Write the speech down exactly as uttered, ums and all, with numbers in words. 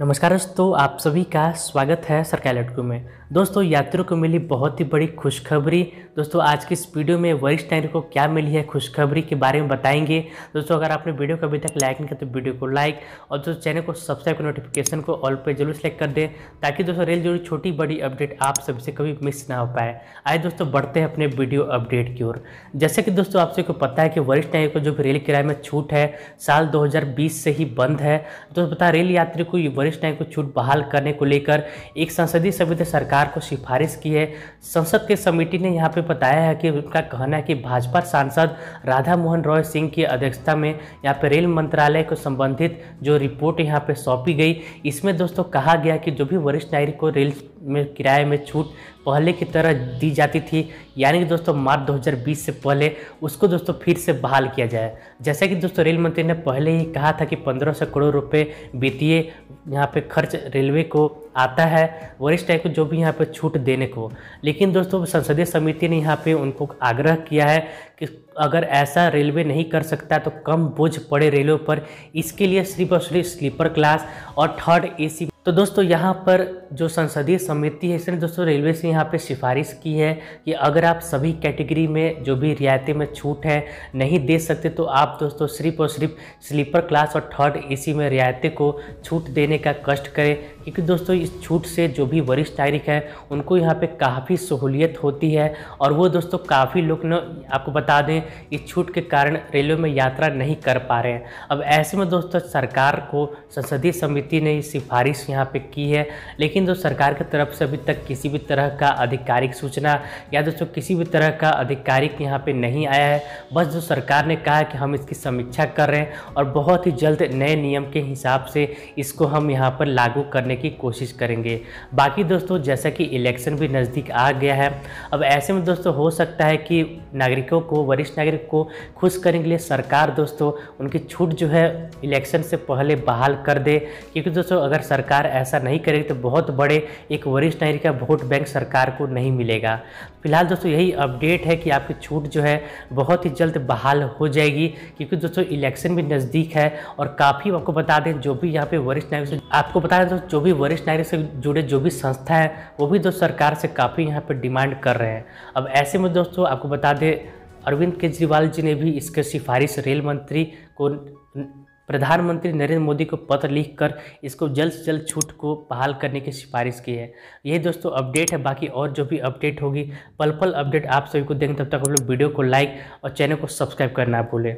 नमस्कार दोस्तों, आप सभी का स्वागत है सरकारी लटकू में। दोस्तों, यात्रियों को मिली बहुत ही बड़ी खुशखबरी। दोस्तों, आज की इस वीडियो में वरिष्ठ नागरिक को क्या मिली है खुशखबरी के बारे में बताएंगे। दोस्तों, अगर आपने वीडियो को अभी तक लाइक नहीं किया तो वीडियो को लाइक और दोस्तों चैनल को सब्सक्राइब कर नोटिफिकेशन को ऑल पे जरूर सेलेक्ट कर दें, ताकि दोस्तों रेल जुड़ी छोटी बड़ी अपडेट आप सभी से कभी मिस ना हो पाए। आइए दोस्तों बढ़ते हैं अपने वीडियो अपडेट की ओर। जैसे कि दोस्तों आप सबको पता है कि वरिष्ठ नागरिक को जो रेल किराए में छूट है साल दो हज़ार बीस से ही बंद है। दोस्तों बता रेल यात्री को वरिष्ठ नागरिक को छूट बहाल करने को लेकर एक संसदीय समिति सरकार को सिफारिश की है। संसद के समिति ने यहां पे बताया है कि उनका कहना है कि भाजपा सांसद राधा मोहन रॉय सिंह की अध्यक्षता में यहां पे रेल मंत्रालय को संबंधित जो रिपोर्ट यहां पे सौंपी गई, इसमें दोस्तों कहा गया कि जो भी वरिष्ठ नागरिक को रेल में किराए में छूट पहले की तरह दी जाती थी, यानी कि दोस्तों मार्च दो हज़ार बीस से पहले, उसको दोस्तों फिर से बहाल किया जाए। जैसा कि दोस्तों रेल मंत्री ने पहले ही कहा था कि पंद्रह सौ करोड़ रुपए वित्तीय यहाँ पे खर्च रेलवे को आता है वरिष्ठ नागरिक को जो भी यहाँ पे छूट देने को। लेकिन दोस्तों संसदीय समिति ने यहाँ पे उनको आग्रह किया है कि अगर ऐसा रेलवे नहीं कर सकता तो कम बोझ पड़े रेलों पर, इसके लिए सिर्फ और सिर्फ स्लीपर क्लास और थर्ड एसी। तो दोस्तों यहाँ पर जो संसदीय समिति है इसने दोस्तों रेलवे से यहाँ पे सिफारिश की है कि अगर आप सभी कैटेगरी में जो भी रियायतें में छूट है नहीं दे सकते तो आप दोस्तों सिर्फ और सिर्फ स्लीपर क्लास और थर्ड एसी में रियायतें को छूट देने का कष्ट करें, क्योंकि दोस्तों इस छूट से जो भी वरिष्ठ नागरिक है उनको यहाँ पे काफ़ी सहूलियत होती है। और वो दोस्तों काफ़ी लोग न आपको बता दें इस छूट के कारण रेलों में यात्रा नहीं कर पा रहे हैं। अब ऐसे में दोस्तों सरकार को संसदीय समिति ने सिफारिश यहाँ पे की है, लेकिन दोस्तों सरकार की तरफ से अभी तक किसी भी तरह का आधिकारिक सूचना या दोस्तों किसी भी तरह का आधिकारिक यहाँ पे नहीं आया है। बस जो सरकार ने कहा कि हम इसकी समीक्षा कर रहे हैं और बहुत ही जल्द नए नियम के हिसाब से इसको हम यहाँ पर लागू करने की कोशिश करेंगे। बाकी दोस्तों जैसा कि इलेक्शन भी नज़दीक आ गया है, अब ऐसे में दोस्तों हो सकता है कि नागरिकों को वरिष्ठ नागरिक को खुश करने के लिए सरकार दोस्तों उनकी छूट जो है इलेक्शन से पहले बहाल कर दे, क्योंकि दोस्तों अगर सरकार ऐसा नहीं करेगी तो बहुत बड़े एक वरिष्ठ नागरिक का वोट बैंक सरकार को नहीं मिलेगा। फिलहाल दोस्तों यही अपडेट है कि आपकी छूट जो है बहुत ही जल्द बहाल हो जाएगी, क्योंकि दोस्तों इलेक्शन भी नज़दीक है। और काफ़ी आपको बता दें जो भी यहाँ पे वरिष्ठ नागरिक से आपको बता दें दोस्तों जो भी वरिष्ठ नागरिक से जुड़े जो भी संस्था है वो भी दोस्तों सरकार से काफ़ी यहाँ पर डिमांड कर रहे हैं। अब ऐसे में दोस्तों आपको बता दें अरविंद केजरीवाल जी ने भी इसके सिफारिश रेल मंत्री को प्रधानमंत्री नरेंद्र मोदी को पत्र लिखकर इसको जल्द से जल्द छूट को बहाल करने की सिफारिश की है। यही दोस्तों अपडेट है। बाकी और जो भी अपडेट होगी पल पल अपडेट आप सभी को देंगे। तब तक आप लोग वीडियो को लाइक और चैनल को सब्सक्राइब करना भूलें।